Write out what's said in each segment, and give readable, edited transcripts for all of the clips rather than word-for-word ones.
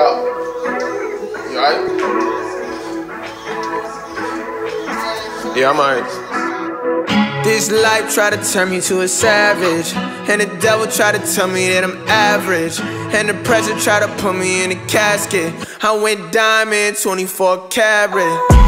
up. You alright? Yeah, I'm alright. This life tried to turn me to a savage, and the devil tried to tell me that I'm average, and the pressure tried to put me in a casket. I went diamond, 24 karat.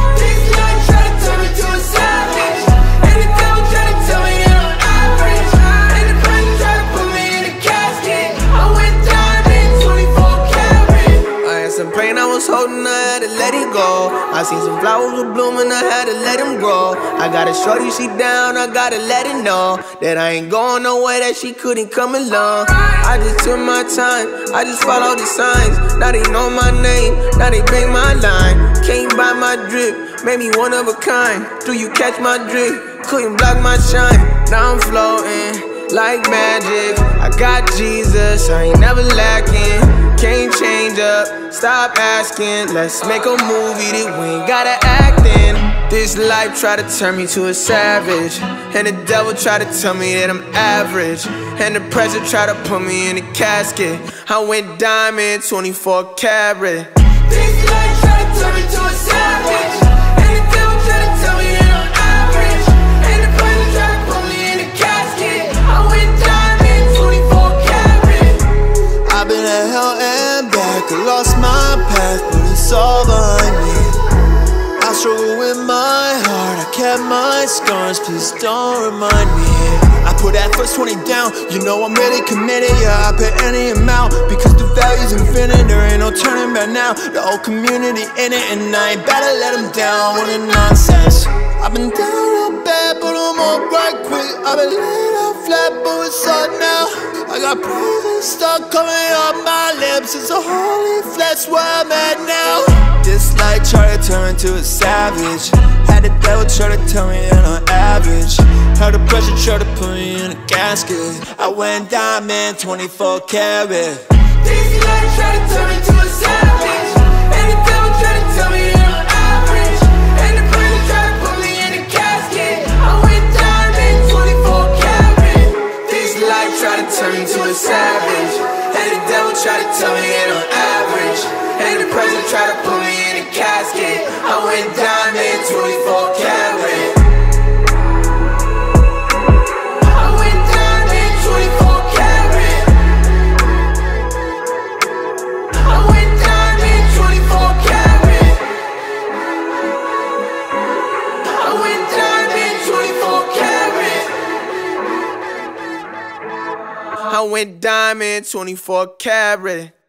Holding, I had to let it go. I seen some flowers were blooming, I had to let them grow. I gotta shorty, she down, I gotta let her know that I ain't going nowhere, that she couldn't come along. I just took my time, I just followed the signs. Now they know my name, now they bang my line. Came by my drip, made me one of a kind. Do you catch my drip? Couldn't block my shine. Now I'm floating like magic. I got Jesus, I ain't never lacking. Can't change up, stop asking. Let's make a movie that we ain't gotta act in. This life tried to turn me to a savage, and the devil tried to tell me that I'm average, and the pressure tried to put me in a casket. I went diamond, 24 karat. This life tried to turn me to a savage. Lost my path, but it's all behind me. I struggle with my heart, I kept my scars, please don't remind me. I put that first 20 down, you know I'm really committed. Yeah, I pay any amount, because the value's infinite. There ain't no turning back now, the whole community in it, and I ain't better let them down. What a nonsense. I've been down real bad, but I'm alright quick. I've been laid out flat, but it's hard now. I got bruises stuck coming off my lips. It's a holy flesh where I'm at now. This life tried to turn into a savage. Had the devil try to tell me that I'm average. How the pressure tried to put me in a casket. I went diamond, 24 karat. This life tried to turn into a savage, and the devil tried to tell me that I'm average, and the pressure tried to put me in a casket. I went diamond, 24 karat. This life tried to turn me to a savage, and the devil tried to tell me that I'm average, and the pressure tried to put me in a casket. I went diamond, 24 karat. I went diamond, 24 karat. I went diamond, 24 karat. I went diamond, 24 karat. I went diamond, 24 karat.